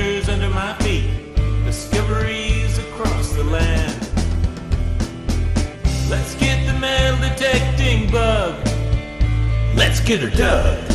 years under my feet, discoveries across the land. Let's get the metal detecting bug. Let's get her dug.